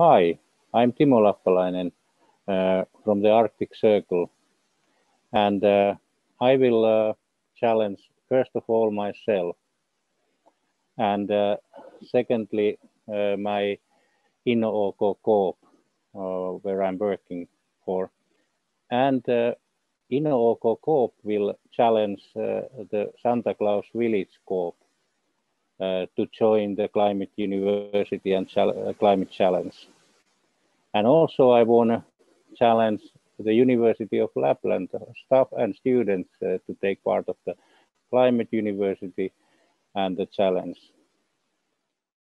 Hi, I'm Timo Lappalainen from the Arctic Circle, and I will challenge first of all myself, and secondly my InnoOK co-op where I'm working for, and InnoOK co-op will challenge the Santa Claus Village Coop to join the Climate University and Climate Challenge. And also I want to challenge the University of Lapland staff and students to take part of the Climate University and the Challenge.